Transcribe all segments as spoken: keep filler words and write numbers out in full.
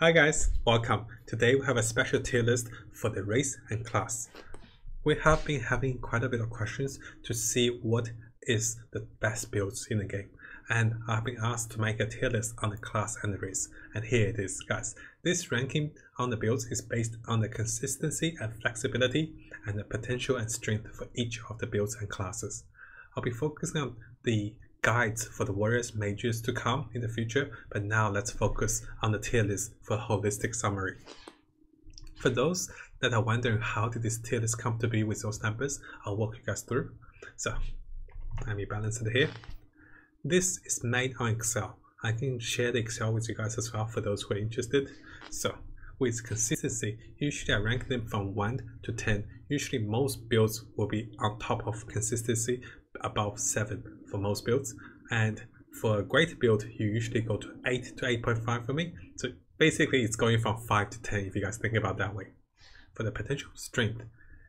Hi guys, welcome. Today we have a special tier list for the race and class. We have been having quite a bit of questions to see what is the best builds in the game, and I've been asked to make a tier list on the class and the race, and here it is guys. This ranking on the builds is based on the consistency and flexibility and the potential and strength for each of the builds and classes. I'll be focusing on the guides for the warriors, mages to come in the future, but now let's focus on the tier list for a holistic summary. For those that are wondering how did this tier list come to be with those numbers, I'll walk you guys through. So let me balance it here. This is made on Excel. I can share the Excel with you guys as well for those who are interested. So with consistency, usually I rank them from one to ten. Usually most builds will be on top of consistency, above seven for most builds, and for a great build you usually go to eight to eight point five for me. So basically it's going from five to ten if you guys think about that way. For the potential strength,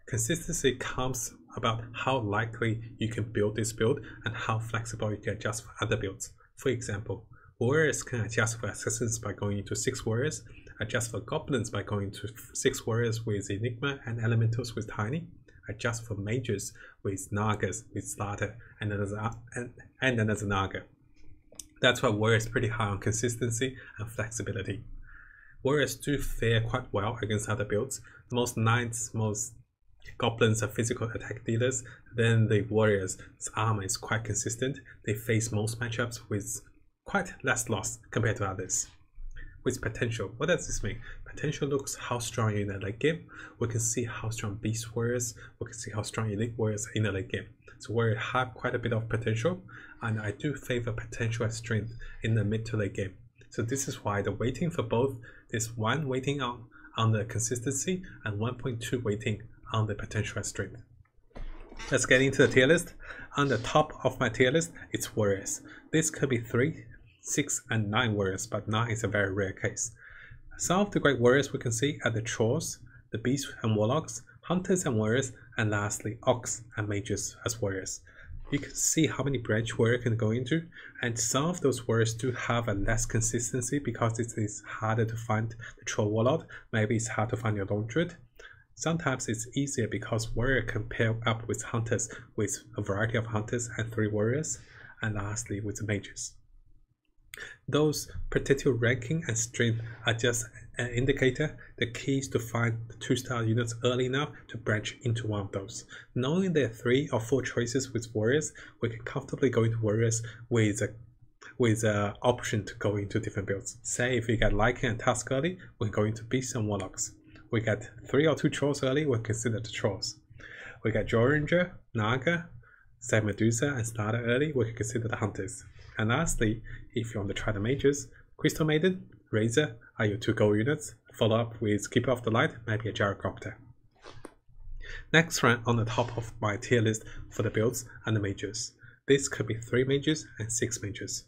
consistency comes about how likely you can build this build and how flexible you can adjust for other builds. For example, warriors can adjust for assassins by going into six warriors, adjust for goblins by going to six warriors with Enigma and elementals with Tiny, adjust for mages with Nagas, with Slarda, and then as a, and, and then as a Naga. That's why warriors pretty high on consistency and flexibility. Warriors do fare quite well against other builds. Most knights, most goblins are physical attack dealers. Then the warriors' armor is quite consistent. They face most matchups with quite less loss compared to others. With potential, what does this mean? Potential looks how strong you're in the late game. We can see how strong beast warriors, we can see how strong elite warriors are in the late game. So warriors have quite a bit of potential, and I do favor potential and strength in the mid to late game. So this is why the weighting for both is one weighting on, on the consistency and one point two weighting on the potential and strength. Let's get into the tier list. On the top of my tier list, it's warriors. This could be three, six and nine warriors, but nine is a very rare case. Some of the great warriors we can see are the trolls, the beasts and warlocks, hunters and warriors, and lastly orcs and mages as warriors. You can see how many branch warrior can go into, and some of those warriors do have a less consistency because it is harder to find the troll warlord. Maybe it's hard to find your laundry. Sometimes it's easier because warrior can pair up with hunters, with a variety of hunters and three warriors, and lastly with the mages. Those particular ranking and strength are just an indicator. The key is to find the two-star units early enough to branch into one of those. Knowing there are three or four choices with warriors, we can comfortably go into warriors with a with an option to go into different builds. Say if we get Lycan and Tusk early, we can go into beasts and warlocks. We get three or two trolls early, we'll consider the trolls. We get Joranger, Naga, say Medusa and Slarda early, we can consider the hunters. And lastly, if you want to try the mages, Crystal Maiden, Razor are your two goal units, follow up with Keeper of the Light, maybe a Gyrocopter. Next round on the top of my tier list for the builds and the mages. This could be three mages and six mages.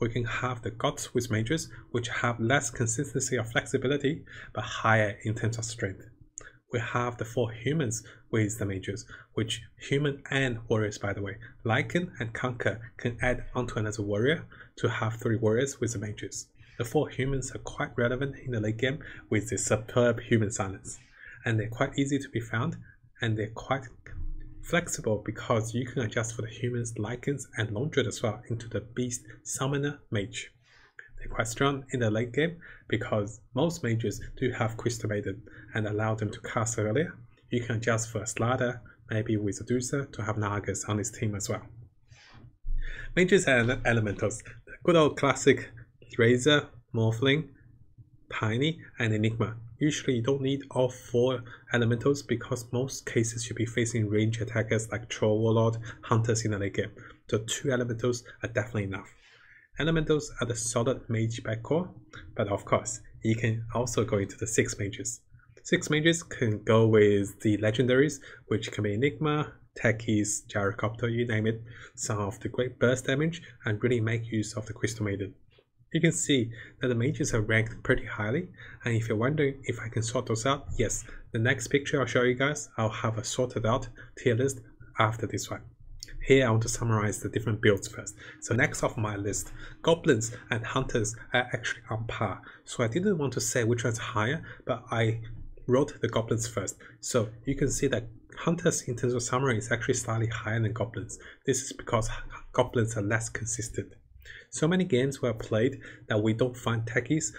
We can have the gods with mages, which have less consistency or flexibility, but higher in terms of strength. We have the four humans with the mages, which human and warriors by the way. Lycan and Conker can add onto another warrior to have three warriors with the mages. The four humans are quite relevant in the late game with the superb human silence, and they're quite easy to be found, and they're quite flexible because you can adjust for the humans, Lycans and Laundry as well into the beast summoner mage. They're quite strong in the late game because most mages do have Crystal Maiden and allow them to cast earlier. You can adjust for a Slarda, maybe with a Medusa, to have Nagas on this team as well. Mages and elementals, the good old classic Razor, Morphling, Tiny and Enigma. Usually you don't need all four elementals because most cases you'll be facing range attackers like troll warlord, hunters in the late game. So two elementals are definitely enough. Elementals are the solid mage backcore, but of course you can also go into the six mages. Six mages can go with the legendaries, which can be Enigma, Techies, Gyrocopter, you name it. Some of the great burst damage and really make use of the Crystal Maiden. You can see that the mages are ranked pretty highly, and if you're wondering if I can sort those out, yes, the next picture I'll show you guys, I'll have a sorted out tier list after this one. Here I want to summarize the different builds first. So next off my list, goblins and hunters are actually on par. So I didn't want to say which one's higher, but I wrote the goblins first. So you can see that hunters in terms of summary is actually slightly higher than goblins. This is because goblins are less consistent. So many games were played that we don't find techies,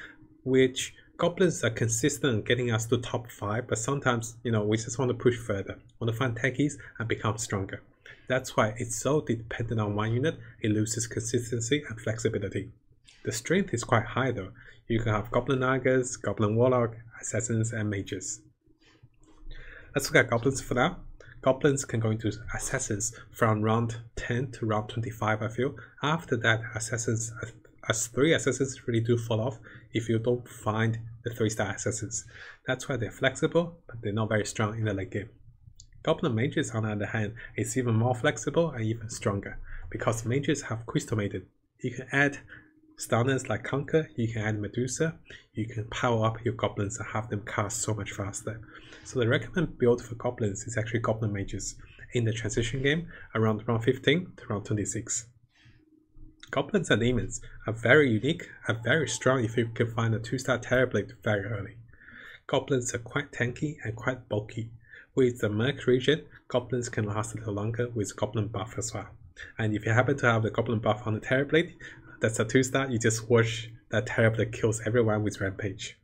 which goblins are consistent in getting us to top five, but sometimes, you know, we just want to push further, want to find techies and become stronger. That's why it's so dependent on one unit, it loses consistency and flexibility. The strength is quite high though. You can have goblin nagas, goblin warlock, assassins and mages. Let's look at goblins for now. Goblins can go into assassins from round ten to round twenty-five, I feel. After that, assassins, as three assassins really do fall off if you don't find the three star assassins. That's why they're flexible, but they're not very strong in the late game. Goblin mages, on the other hand, is even more flexible and even stronger, because mages have Crystal Maiden. You can add stunners like Conker, you can add Medusa, you can power up your goblins and have them cast so much faster. So the recommended build for goblins is actually goblin mages in the transition game around round fifteen to round twenty-six. Goblins and demons are very unique and very strong if you can find a two star Terrorblade very early. Goblins are quite tanky and quite bulky. With the Merc region, goblins can last a little longer with goblin buff as well. And if you happen to have the goblin buff on the Terrorblade, that's a two star, you just watch that Terrorblade kills everyone with Rampage.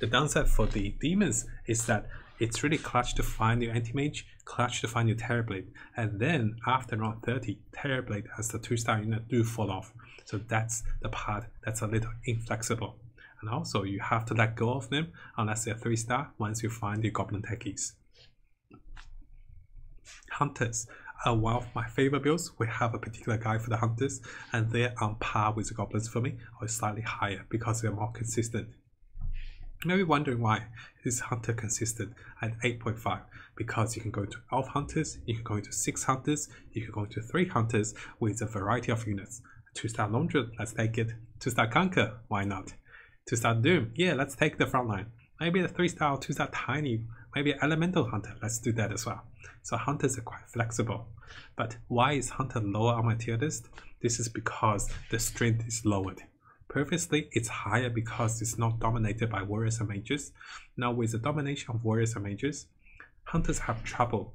The downside for the demons is that it's really clutch to find your Anti-Mage, clutch to find your Terrorblade, and then after round thirty, Terrorblade as the two star unit do fall off. So that's the part that's a little inflexible. And also you have to let go of them unless they're three star once you find your goblin techies. Hunters are one of my favorite builds. We have a particular guy for the hunters and they're on par with the goblins for me, or slightly higher because they're more consistent. You may be wondering why is hunter consistent at eight point five, because you can go into elf hunters, you can go into six hunters, you can go into three hunters with a variety of units. Two star Laundry, let's take it. Two star Conker, why not? Two star Doom, yeah, let's take the front line. Maybe a three star or two star Tiny, maybe an elemental hunter, let's do that as well. So hunters are quite flexible. But why is hunter lower on my tier list? This is because the strength is lowered. Previously, it's higher because it's not dominated by warriors and mages. Now, with the domination of warriors and mages, hunters have trouble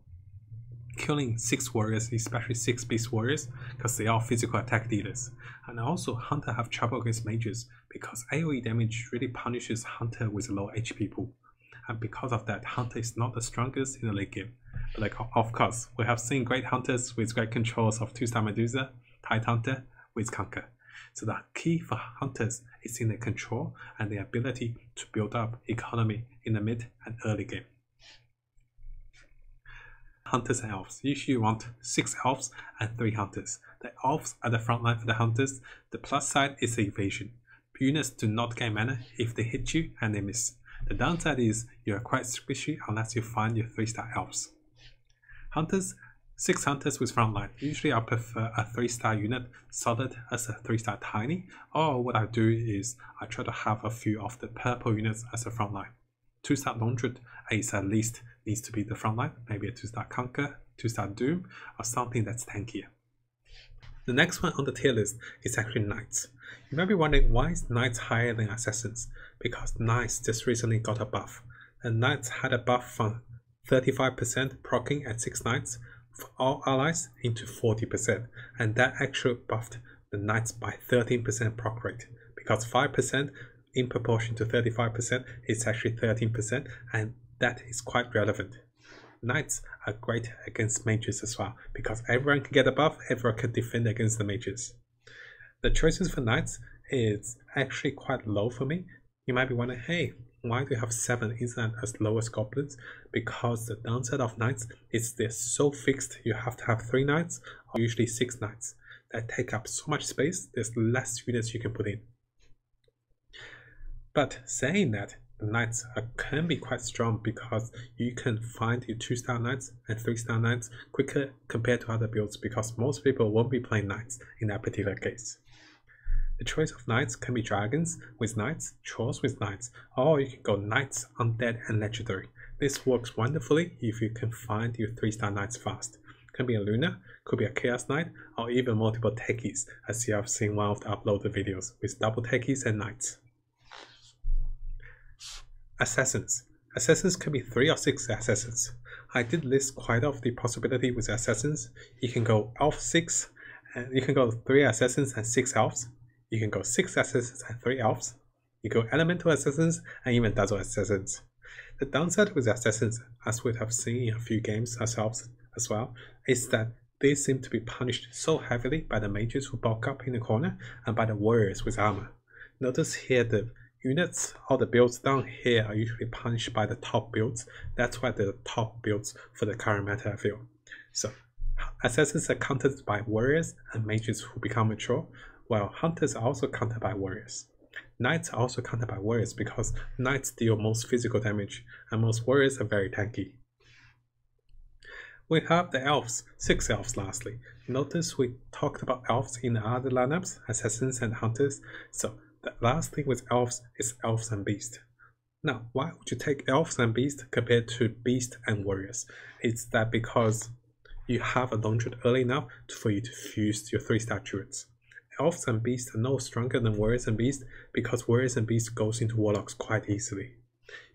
killing six warriors, especially six beast warriors, because they are physical attack dealers. And also, hunter have trouble against mages because AoE damage really punishes hunter with low H P pool. And because of that, hunter is not the strongest in the late game. But like, of course, we have seen great hunters with great controls of two star Medusa, Tide Hunter with Conker. So the key for hunters is in the control and the ability to build up economy in the mid and early game. Hunters and elves. Usually you want six elves and three hunters. The elves are the front line for the hunters. The plus side is the evasion. Units do not gain mana if they hit you and they miss. The downside is you are quite squishy unless you find your three star elves. Hunters. Six hunters with frontline. Usually I prefer a three star unit solid as a three star Tiny, or what I do is I try to have a few of the purple units as a frontline. two star Laundry is at least needs to be the frontline, maybe a two star Conker, two star Doom, or something that's tankier. The next one on the tier list is actually knights. You might be wondering why is knights higher than assassins? Because knights just recently got a buff. And knights had a buff from thirty-five percent proccing at six knights for all allies into forty percent, and that actually buffed the knights by thirteen percent proc rate, because five percent in proportion to thirty-five percent is actually thirteen percent, and that is quite relevant. Knights are great against mages as well, because everyone can get a buff, everyone can defend against the mages. The choices for knights is actually quite low for me. You might be wondering, hey, why do you have seven? Isn't that as low as goblins? Because the downside of knights is they're so fixed. You have to have three knights or usually six knights that take up so much space. There's less units you can put in. But saying that, the knights are, can be quite strong because you can find your two star knights and three star knights quicker compared to other builds, because most people won't be playing knights in that particular case. The choice of knights can be dragons with knights, trolls with knights, or you can go knights, undead and legendary. This works wonderfully if you can find your three star knights fast, Can be a Luna, could be a Chaos Knight, or even multiple Techies, as you have seen one of the uploaded videos with double Techies and Knights. Assassins. Assassins can be three or six assassins. I did list quite of the possibility with assassins. You can go elf six, and you can go three assassins and six elves. You can go six assassins and three elves. You go elemental assassins and even dazzle assassins. The downside with assassins, as we have seen in a few games ourselves as well, is that they seem to be punished so heavily by the mages who bulk up in the corner and by the warriors with armor. Notice here the units or the builds down here are usually punished by the top builds. That's why they're the top builds for the current meta, I feel. So assassins are countered by warriors and mages who become mature, while hunters are also countered by warriors. Knights are also countered by warriors because knights deal most physical damage and most warriors are very tanky. We have the elves, six elves lastly. Notice we talked about elves in other lineups, assassins and hunters. So the last thing with elves is elves and beasts. Now why would you take elves and beasts compared to beasts and warriors? It's that because you have a launcher early enough for you to fuse your three statutes. Elves and beasts are no stronger than warriors and beasts because warriors and beasts goes into warlocks quite easily.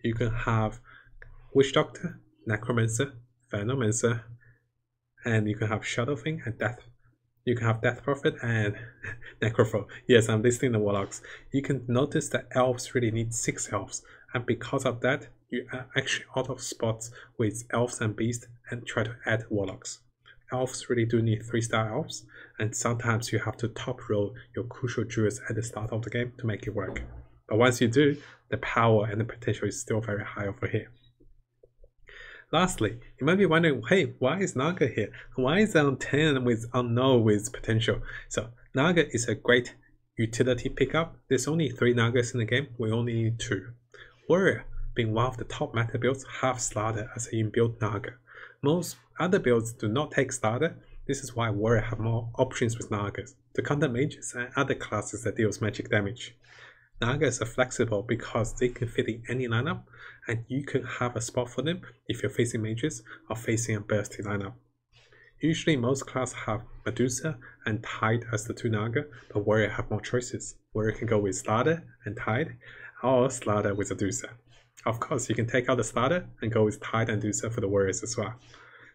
You can have Witch Doctor, Necromancer, Phantomancer, and you can have Shadow Thing and Death. You can have Death Prophet and Necrophos. Yes, I'm listing the warlocks. You can notice that elves really need six elves, and because of that, you are actually out of spots with elves and beasts and try to add warlocks. Elves really do need three star elves, and sometimes you have to top roll your crucial druids at the start of the game to make it work. But once you do, the power and the potential is still very high over here. Lastly, you might be wondering, hey, why is Naga here? Why is there on ten with unknown with potential? So Naga is a great utility pickup. There's only three Nagas in the game, we only need two. Warrior, being one of the top meta builds, have Slarda as an inbuilt Naga. Most other builds do not take Slarda. This is why warrior have more options with Nagas to counter mages and other classes that deals magic damage. Nagas are flexible because they can fit in any lineup, and you can have a spot for them if you're facing mages or facing a bursty lineup. Usually most classes have Medusa and Tide as the two Naga, but warrior have more choices. Warrior can go with Slarda and Tide, or Slarda with Medusa. Of course, you can take out the Slarda and go with Tide and Medusa for the warriors as well.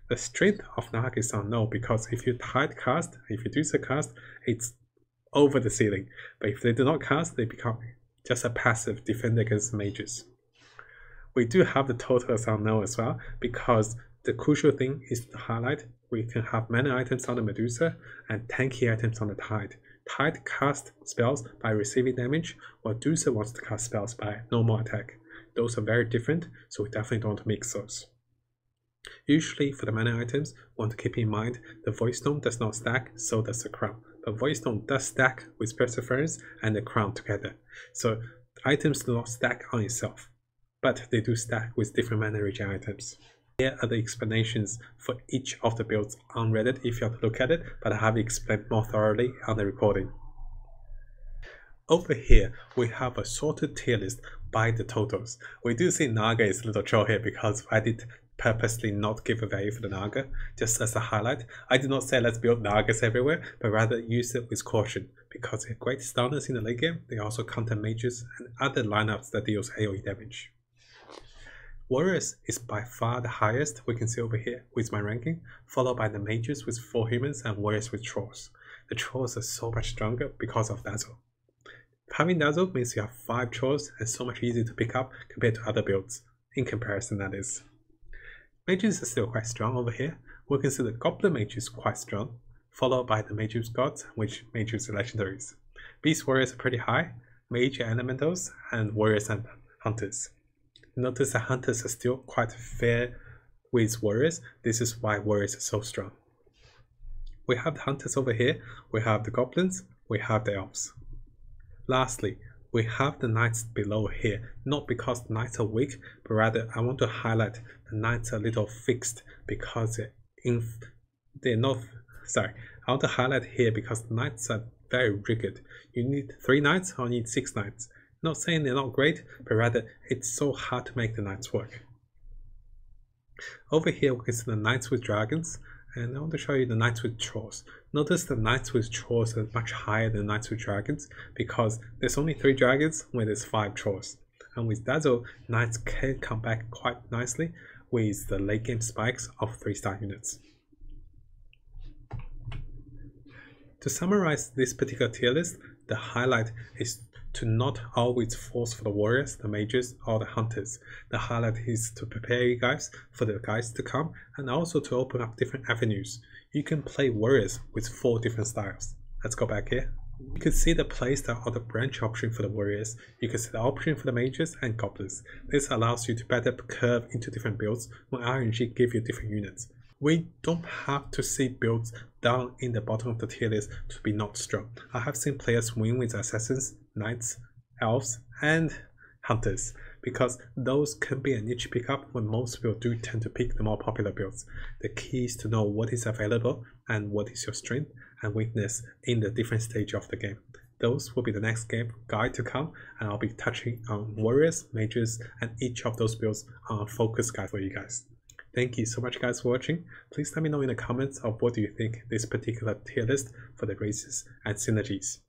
The strength of Naga is unknown because if you Tide cast, if you Medusa cast, it's over the ceiling. But if they do not cast, they become just a passive defender against mages. We do have the totals unknown as well because the crucial thing is to highlight we can have mana items on the Medusa and tanky items on the Tide. Tide casts spells by receiving damage, while Medusa wants to cast spells by normal attack. Those are very different, so we definitely don't want to mix those. Usually for the mana items, want to keep in mind the Voidstone does not stack, so does the Crown. But Voidstone does stack with Perseverance and the Crown together. So items do not stack on itself, but they do stack with different mana region items. Here are the explanations for each of the builds on Reddit if you have to look at it, but I have explained more thoroughly on the recording. Over here, we have a sorted tier list by the totals. We do see Naga is a little troll here because I did purposely not give a value for the Naga, just as a highlight. I did not say let's build Nagas everywhere, but rather use it with caution, because they're great stunners in the late game. They also counter mages and other lineups that deals A O E damage. Warriors is by far the highest we can see over here with my ranking, followed by the mages with four humans and warriors with trolls. The trolls are so much stronger because of Dazzle. Having Dazzle means you have five trolls and so much easier to pick up compared to other builds, in comparison that is. Mages are still quite strong over here. We can see the Goblin Mages quite strong, followed by the Mages Gods, which Mages are legendaries. Beast Warriors are pretty high, Mage Elementals, and Warriors and Hunters. Notice that Hunters are still quite fair with Warriors. This is why Warriors are so strong. We have the Hunters over here, we have the Goblins, we have the Elves. Lastly, we have the Knights below here, not because the Knights are weak, but rather I want to highlight the Knights are a little fixed because they're, in, they're not, sorry, I want to highlight here because the Knights are very rigid. You need three Knights or you need six Knights. Not saying they're not great, but rather it's so hard to make the Knights work. Over here we can see the Knights with Dragons and I want to show you the Knights with Jaws. Notice the Knights with Jaws are much higher than Knights with Dragons because there's only three dragons where there's five Jaws. And with Dazzle, Knights can come back quite nicely with the late game spikes of three star units. To summarize this particular tier list, the highlight is to not always force for the warriors, the mages, or the hunters. The highlight is to prepare you guys for the guys to come and also to open up different avenues. You can play warriors with four different styles. Let's go back here. You can see the playstyle or the branch option for the warriors. You can see the option for the mages and goblins. This allows you to better curve into different builds when R N G give you different units. We don't have to see builds down in the bottom of the tier list to be not strong. I have seen players win with assassins, knights, elves, and hunters because those can be a niche pickup when most people do tend to pick the more popular builds. The key is to know what is available and what is your strength and weakness in the different stage of the game. Those will be the next game guide to come, and I'll be touching on warriors, mages, and each of those builds on a focus guide for you guys. Thank you so much guys for watching. Please let me know in the comments of what do you think this particular tier list for the races and synergies.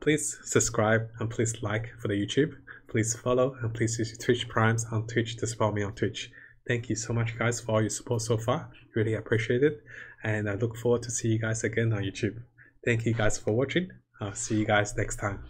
Please subscribe and please like for the YouTube. Please follow and please use your Twitch primes on Twitch to support me on Twitch. Thank you so much guys for all your support so far. Really appreciate it. And I look forward to see you guys again on YouTube. Thank you guys for watching. I'll see you guys next time.